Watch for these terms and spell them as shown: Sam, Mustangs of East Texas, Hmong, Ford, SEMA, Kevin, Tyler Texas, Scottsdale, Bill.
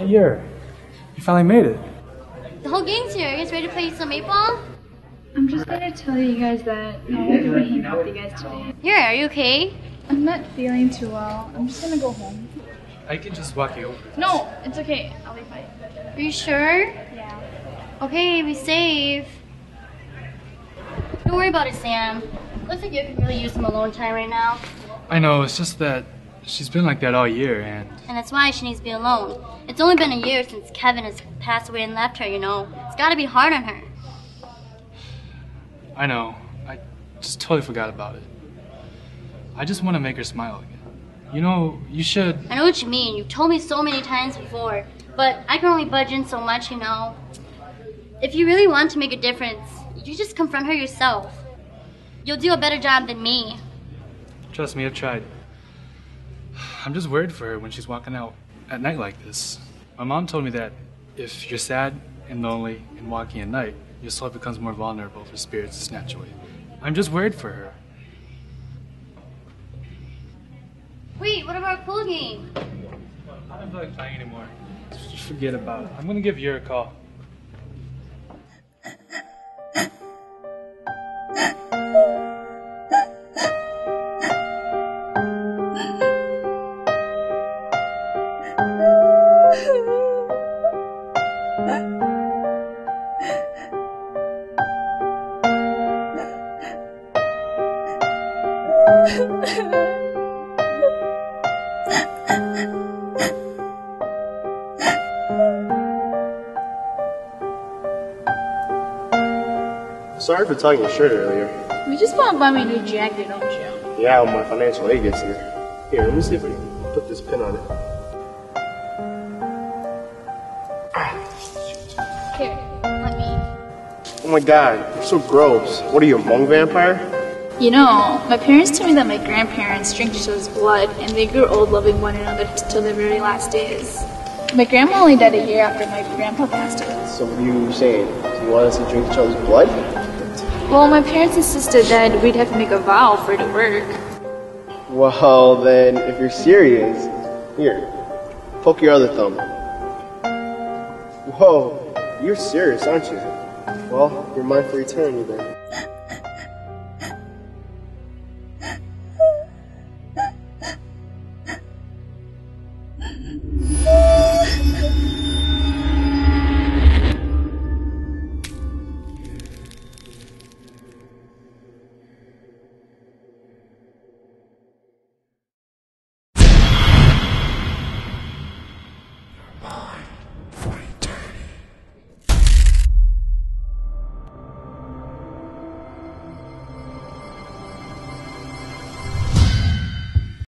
Hey, you finally made it. The whole gang's here. You guys ready to play some 8-Ball? I'm just gonna tell you guys that I won't be hanging out with you guys today. Yeah, are you okay? I'm not feeling too well. I'm just gonna go home. I can just walk you over. No, it's okay. I'll be fine. Are you sure? Yeah. Okay, be safe. Don't worry about it, Sam. Looks like you could really use some alone time right now. I know, it's just that she's been like that all year and that's why she needs to be alone. It's only been a year since Kevin has passed away and left her, you know. It's gotta be hard on her. I know. I just totally forgot about it. I just want to make her smile again. You know, you should... I know what you mean. You've told me so many times before, but I can only budge in so much, you know. If you really want to make a difference, you just confront her yourself. You'll do a better job than me. Trust me, I've tried. I'm just worried for her when she's walking out at night like this. My mom told me that if you're sad and lonely and walking at night, your soul becomes more vulnerable for spirits to snatch away. I'm just worried for her. Wait, what about our pool game? I don't feel like playing anymore. Just forget about it. I'm gonna give Yura a call. Sorry for tugging your shirt earlier. You just want to buy me a new jacket, don't you? Yeah, when my financial aid gets here. Here, let me see if I can put this pin on it. Here, let me. Oh my god, you're so gross. What are you, a Hmong vampire? You know, my parents told me that my grandparents drank each other's blood and they grew old loving one another till their very last days. My grandma only died a year after my grandpa passed away. So what are you saying? Do you want us to drink each other's blood? Well, my parents insisted that we'd have to make a vow for it to work. Well, then, if you're serious, here, poke your other thumb. Whoa, you're serious, aren't you? Well, you're mine for eternity then.